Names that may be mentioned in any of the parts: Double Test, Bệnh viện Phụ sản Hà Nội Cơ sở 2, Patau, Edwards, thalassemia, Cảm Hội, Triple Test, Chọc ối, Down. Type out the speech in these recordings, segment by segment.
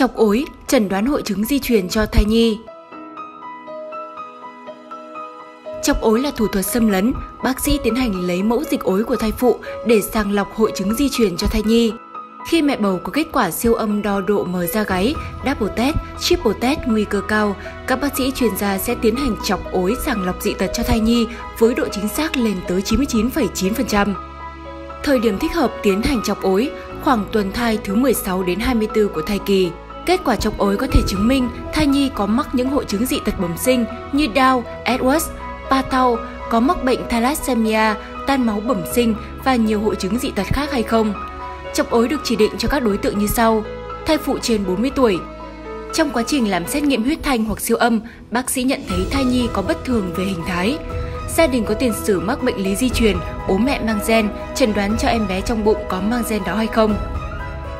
chọc ối, chẩn đoán hội chứng di truyền cho thai nhi. Chọc ối là thủ thuật xâm lấn, bác sĩ tiến hành lấy mẫu dịch ối của thai phụ để sàng lọc hội chứng di truyền cho thai nhi. Khi mẹ bầu có kết quả siêu âm đo độ mờ da gáy, Double Test, Triple Test nguy cơ cao, các bác sĩ chuyên gia sẽ tiến hành chọc ối sàng lọc dị tật cho thai nhi với độ chính xác lên tới 99,9%. Thời điểm thích hợp tiến hành chọc ối khoảng tuần thai thứ 16 đến 24 của thai kỳ. Kết quả chọc ối có thể chứng minh thai nhi có mắc những hội chứng dị tật bẩm sinh như Down, Edwards, Patau, có mắc bệnh thalassemia, tan máu bẩm sinh và nhiều hội chứng dị tật khác hay không. Chọc ối được chỉ định cho các đối tượng như sau: thai phụ trên 40 tuổi. Trong quá trình làm xét nghiệm huyết thanh hoặc siêu âm, bác sĩ nhận thấy thai nhi có bất thường về hình thái. Gia đình có tiền sử mắc bệnh lý di truyền, bố mẹ mang gen, chẩn đoán cho em bé trong bụng có mang gen đó hay không.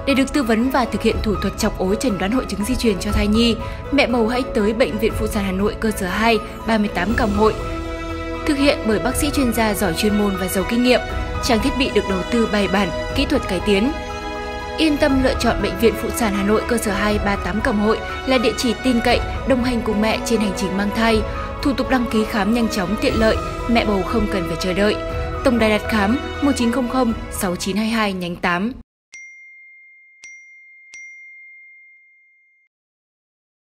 Để được tư vấn và thực hiện thủ thuật chọc ối chẩn đoán hội chứng di truyền cho thai nhi, mẹ bầu hãy tới Bệnh viện Phụ sản Hà Nội Cơ sở 2, 38 Cảm Hội. Thực hiện bởi bác sĩ chuyên gia giỏi chuyên môn và giàu kinh nghiệm, trang thiết bị được đầu tư bài bản, kỹ thuật cải tiến. Yên tâm lựa chọn Bệnh viện Phụ sản Hà Nội Cơ sở 2, 38 Cảm Hội là địa chỉ tin cậy, đồng hành cùng mẹ trên hành trình mang thai. Thủ tục đăng ký khám nhanh chóng tiện lợi, mẹ bầu không cần phải chờ đợi. Tổng đài đặt khám 1900 6922 nhánh 8.